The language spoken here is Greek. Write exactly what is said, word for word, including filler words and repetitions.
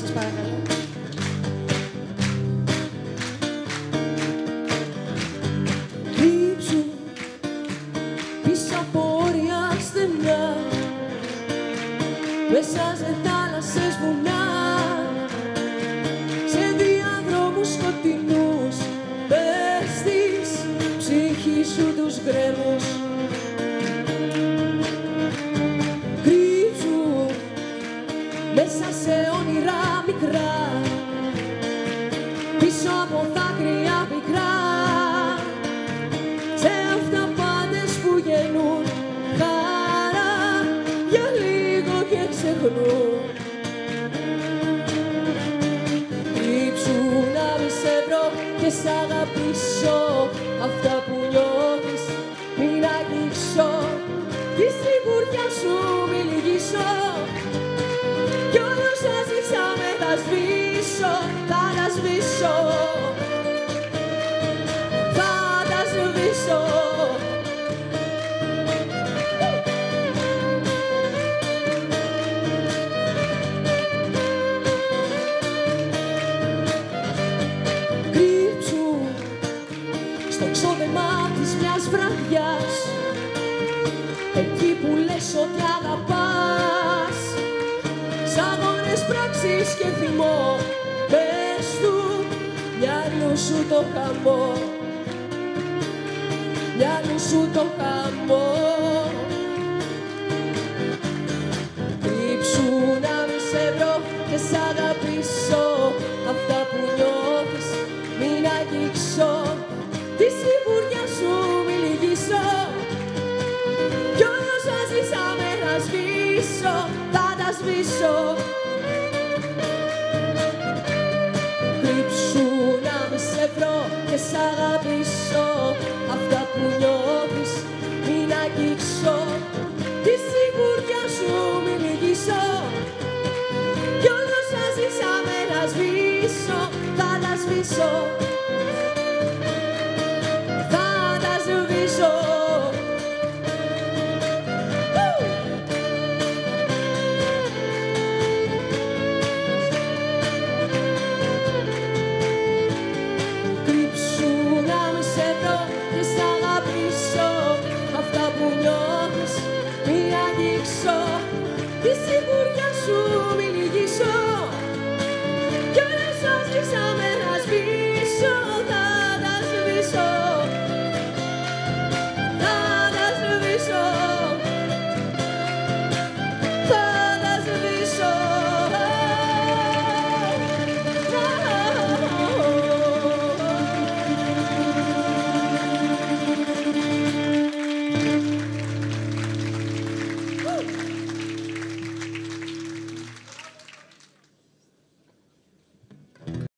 σας παρακαλώ. Κρύψου πίσω από όρια στενά, μέσα σε θάλασσες, βουνά, σε διαδρόμους σκοτεινούς, πες της ψυχής σου τους γκρέμους. Μέσα σε όνειρα μικρά, πίσω από δάκρυα πικρά, σε αυταπάτες που γεννούν χαρά για λίγο και ξεχνούν. Κρύψου να μη σε βρω και σ' αγαπήσω, αυτά που νιώθεις μην αγγίξω, τη σιγουριά σου μη λυγίσω. Κι όλο όσα ζήσαμε θα σβήσω, θα τα σβήσω, θα τα σβήσω. Κρύψου στο ξόδεμα της μιας βραδιάς, εκεί που λες ότι αγαπάς, αγώνες, πράξεις και θυμό, πες του μυαλού σου το χαμό, μυαλού σου το χαμό. Κρύψου να μη σε βρω και σ' αγαπήσω, αυτά που νιώθεις μην αγγίξω, τη σιγουριά σου μη λυγίσω, κι όλα όσα ζήσαμε να σβήσω, θα τα σβήσω. Κρύψου να μη σε βρω και σ' αγαπήσω, αυτά που νιώθεις μην αγγίξω, τη σιγουριά σου μην λυγίσω, κι όλα όσα ζήσαμε να σβήσω, θα τα σβήσω.